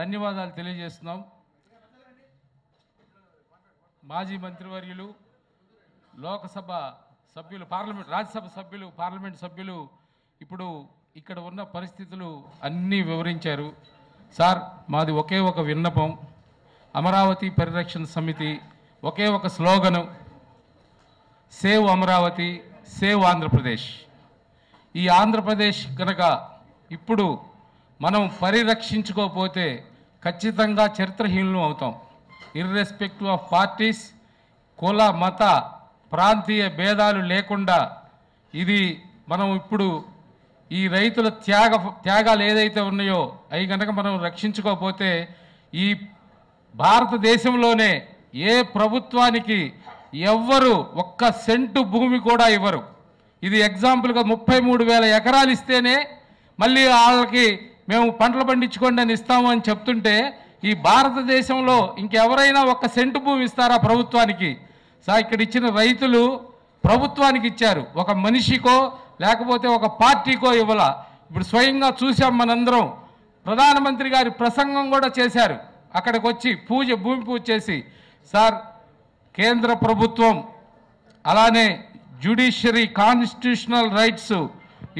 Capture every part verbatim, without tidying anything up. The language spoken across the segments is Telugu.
ధన్యవాదాలు తెలియజేస్తున్నాం. మాజీ మంత్రివర్యులు, లోకసభ సభ్యులు, పార్లమెంట్ రాజ్యసభ సభ్యులు, పార్లమెంట్ సభ్యులు ఇప్పుడు ఇక్కడ ఉన్న పరిస్థితులు అన్నీ వివరించారు. సార్, మాది ఒకే ఒక విన్నపం, అమరావతి పరిరక్షణ సమితి ఒకే ఒక slogan, save Amaravati, save Andhra Pradesh. ఈ ఆంధ్రప్రదేశ్ కనుక ఇప్పుడు మనం పరిరక్షించుకోకపోతే ఖచ్చితంగా చరిత్రహీనులు అవుతాం. ఇర్రెస్పెక్టివ్ ఆఫ్ పార్టీస్, కుల, మత, ప్రాంతీయ భేదాలు లేకుండా ఇది మనం ఇప్పుడు ఈ రైతుల త్యాగ త్యాగాలు ఏదైతే ఉన్నాయో అవి కనుక మనం రక్షించుకోకపోతే ఈ భారతదేశంలోనే ఏ ప్రభుత్వానికి ఎవ్వరు ఒక్క సెంటు భూమి కూడా ఇవ్వరు. ఇది ఎగ్జాంపుల్గా ముప్పై మూడు వేల ఎకరాలు ఇస్తేనే మళ్ళీ వాళ్ళకి మేము పంటలు పండించుకోండి అని ఇస్తాము అని చెప్తుంటే ఈ భారతదేశంలో ఇంకెవరైనా ఒక్క సెంటు భూమి ఇస్తారా ప్రభుత్వానికి? సార్, ఇక్కడ ఇచ్చిన రైతులు ప్రభుత్వానికి ఇచ్చారు, ఒక మనిషికో లేకపోతే ఒక పార్టీకో ఇవ్వాల. ఇప్పుడు స్వయంగా చూసాం మనందరం, ప్రధానమంత్రి గారి ప్రసంగం కూడా చేశారు, అక్కడికి వచ్చి పూజ భూమి పూజ చేసి. సార్, కేంద్ర ప్రభుత్వం అలానే జ్యుడిషియరీ, కాన్స్టిట్యూషనల్ రైట్స్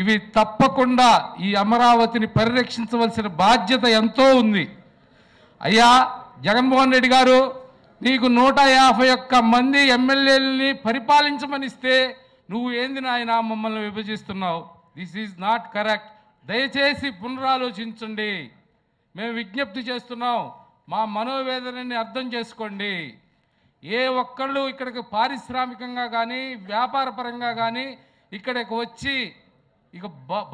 ఇవి తప్పకుండా ఈ అమరావతిని పరిరక్షించవలసిన బాధ్యత ఎంతో ఉంది. అయ్యా జగన్మోహన్ రెడ్డి గారు, నీకు నూట యాభై ఒక్క మంది ఎమ్మెల్యేలని పరిపాలించమనిస్తే నువ్వు ఏంది నాయన మమ్మల్ని విభజిస్తున్నావు? This is not correct. దయచేసి పునరాలోచించండి. మేము విజ్ఞప్తి చేస్తున్నాం, మా మనోవేదనని అర్థం చేసుకోండి. ఏ ఒక్కళ్ళు ఇక్కడికి పారిశ్రామికంగా కానీ వ్యాపార పరంగా కానీ ఇక్కడికి వచ్చి ఇక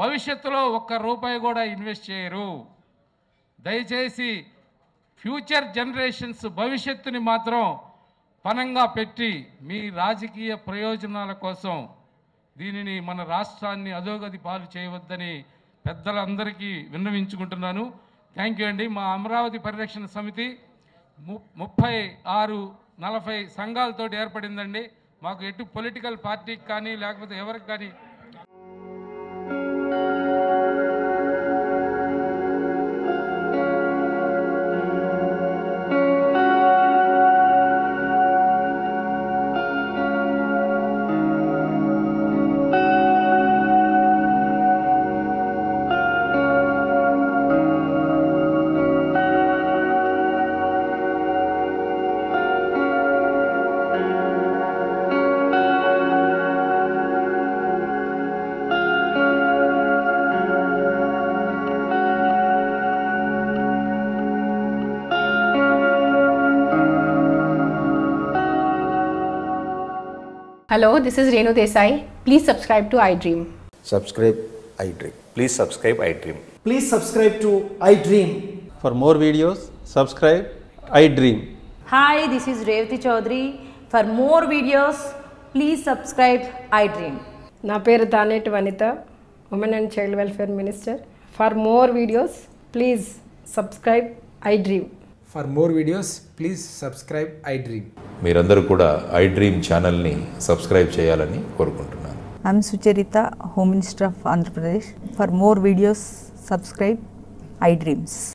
భవిష్యత్తులో ఒక్క రూపాయి కూడా ఇన్వెస్ట్ చేయరు. దయచేసి ఫ్యూచర్ జనరేషన్స్ భవిష్యత్తుని మాత్రం పనంగా పెట్టి మీ రాజకీయ ప్రయోజనాల కోసం దీనిని మన రాష్ట్రాన్ని అధోగతి పాలు చేయవద్దని పెద్దలందరికీ విన్నవించుకుంటున్నాను. థ్యాంక్ యూ అండి. మా అమరావతి పరిరక్షణ సమితి ము ముప్పై ఆరు నలభై సంఘాలతో ఏర్పడిందండి. మాకు ఎటు పొలిటికల్ పార్టీకి కానీ లేకపోతే ఎవరికి కానీ Hello, this is Renu Desai. Please subscribe to iDream. Subscribe iDream. Please subscribe iDream. Please subscribe to iDream. For more videos, subscribe iDream. Hi, this is Revati Chaudhary. For more videos, please subscribe iDream. Na peru Thanet Vanita, Women and Child Welfare Minister. For more videos, please subscribe iDream. For more videos, please subscribe iDream. మీరందరూ కూడా ఐ డ్రీమ్ ఛానల్ని సబ్స్క్రైబ్ చేయాలని కోరుకుంటున్నాను. I'm Sucharitha, home minister of Andhra Pradesh. For more videos subscribe I dreams.